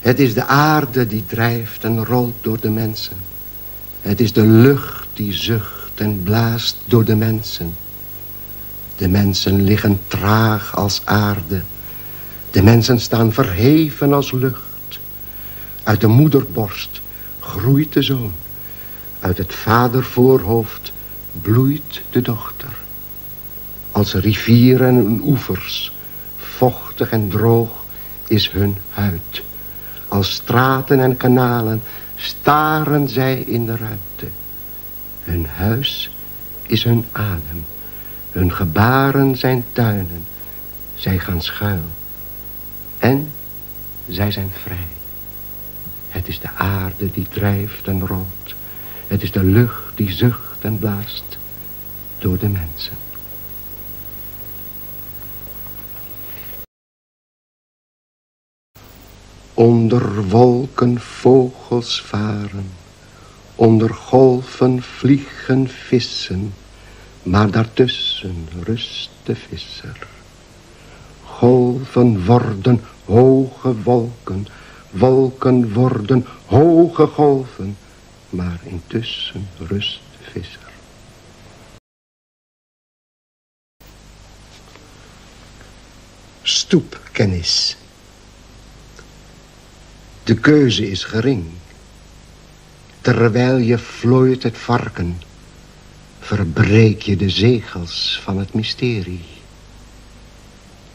Het is de aarde die drijft en rolt door de mensen. Het is de lucht die zucht en blaast door de mensen. De mensen liggen traag als aarde. De mensen staan verheven als lucht. Uit de moederborst groeit de zoon. Uit het vadervoorhoofd bloeit de dochter. Als rivieren en oevers, vochtig en droog is hun huid. Als straten en kanalen staren zij in de ruimte. Hun huis is hun adem. Hun gebaren zijn tuinen. Zij gaan schuil. En zij zijn vrij. Het is de aarde die drijft en rolt. Het is de lucht die zucht en blaast door de mensen. Onder wolken vogels varen, onder golven vliegen vissen, maar daartussen rust de visser. Golven worden hoge wolken, wolken worden hoge golven, maar intussen rust de visser. Stoepkennis. De keuze is gering. Terwijl je vlooit het varken, verbreek je de zegels van het mysterie.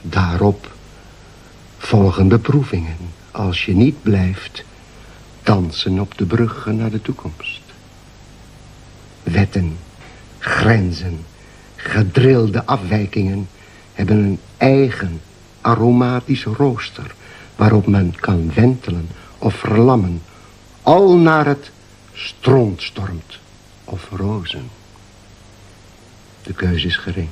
Daarop volgen beproevingen. Als je niet blijft, dansen op de bruggen naar de toekomst. Wetten, grenzen, gedrilde afwijkingen hebben een eigen aromatisch rooster waarop men kan wentelen of verlammen, al naar het stront stormt of rozen. De keuze is gering,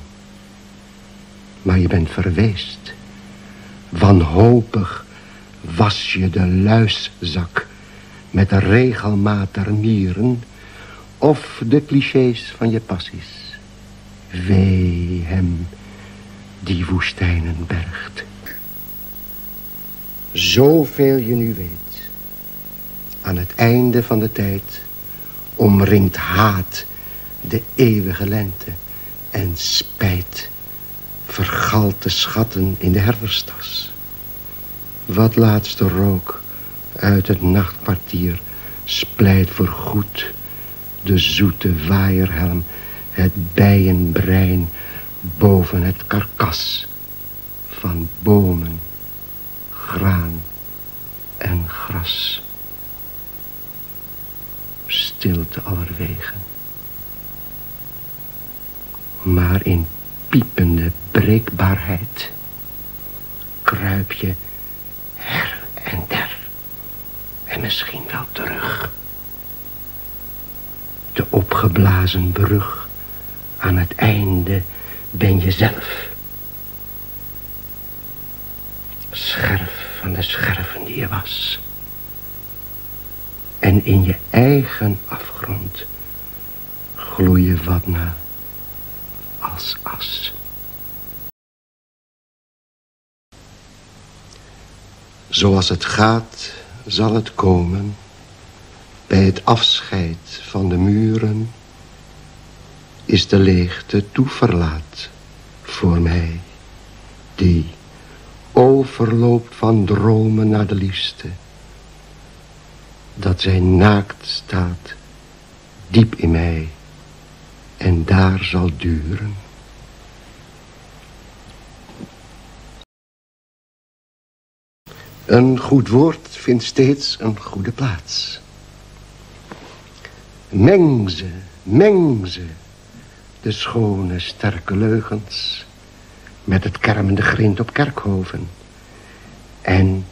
maar je bent verweest. Wanhopig was je de luiszak met de regelmaat der nieren of de clichés van je passies. Wee hem die woestijnen bergt. Zoveel je nu weet, aan het einde van de tijd omringt haat de eeuwige lente en spijt vergalt de schatten in de herfsttas. Wat laatste rook uit het nachtpartier splijt voorgoed de zoete waaierhelm, het bijenbrein boven het karkas van bomen, graan en gras. Stilte allerwegen. Maar in piepende breekbaarheid kruip je her en der en misschien wel terug. De opgeblazen brug, aan het einde ben je zelf. Scherf van de scherven die je was. En in je eigen afgrond gloei je wat na als as. Zoals het gaat, zal het komen. Bij het afscheid van de muren is de leegte toeverlaat voor mij, die overloopt van dromen naar de liefste, dat zij naakt staat, diep in mij, en daar zal duren. Een goed woord vindt steeds een goede plaats. Meng ze, de schone, sterke leugens, met het kermende grind op kerkhoven en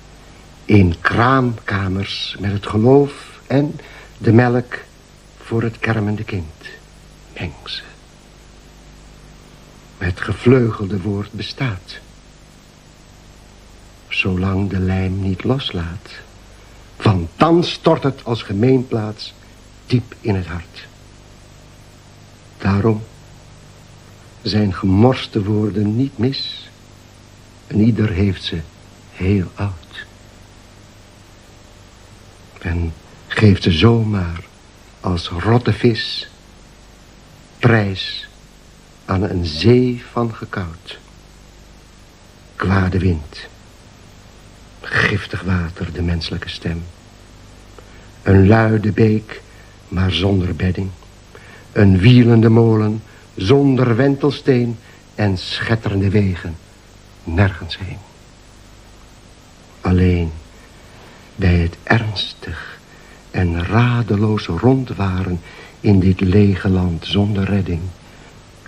in kraamkamers met het geloof en de melk voor het kermende kind. Meng ze. Het gevleugelde woord bestaat, zolang de lijm niet loslaat, want dan stort het als gemeenplaats diep in het hart. Daarom zijn gemorste woorden niet mis en ieder heeft ze heel oud. en geeft ze zomaar als rotte vis prijs aan een zee van gekout. Kwade wind, giftig water de menselijke stem, een luide beek maar zonder bedding, een wielende molen zonder wentelsteen en schetterende wegen nergens heen. Alleen bij het ernstig en radeloos rondwaren in dit lege land zonder redding,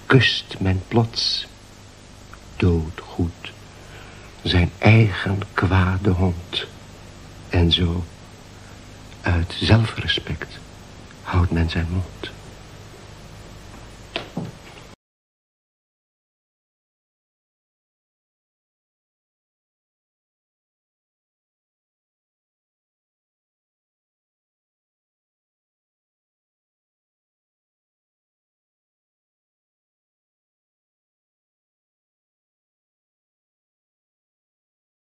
kust men plots, doodgoed, zijn eigen kwade hond. En zo, uit zelfrespect, houdt men zijn mond.